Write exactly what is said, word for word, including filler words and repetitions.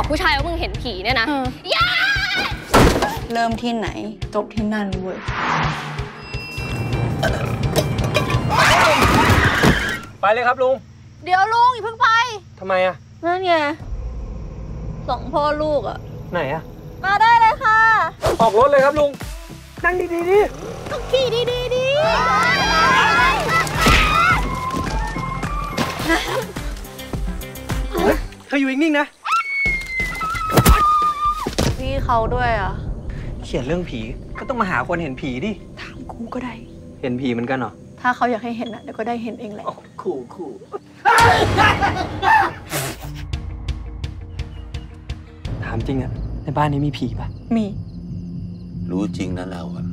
บอกผู้ชายว่ามึงเห็นผีเนี่ยนะย่าเริ่มที่ไหนจบที่นั่นเว้ยไปเลยครับลุงเดี๋ยวลุงอย่าเพิ่งไปทำไมอะนั่นไงสองพ่อลูกอะไหนอะมาได้เลยค่ะออกรถเลยครับลุงนั่งดีดีดีต้องขี่ดีดีดีเธออยู่นิ่งๆนะพี่เขาด้วยอะเขียนเรื่องผีก็ต้องมาหาคนเห็นผีดิถามกูก็ได้เห็นผีเหมือนกันเหรอถ้าเขาอยากให้เห็นนะเดี๋ยวก็ได้เห็นเองแหละขู่ขู่ถามจริงอะในบ้านนี้มีผีปะมีรู้จริงนะเราอะ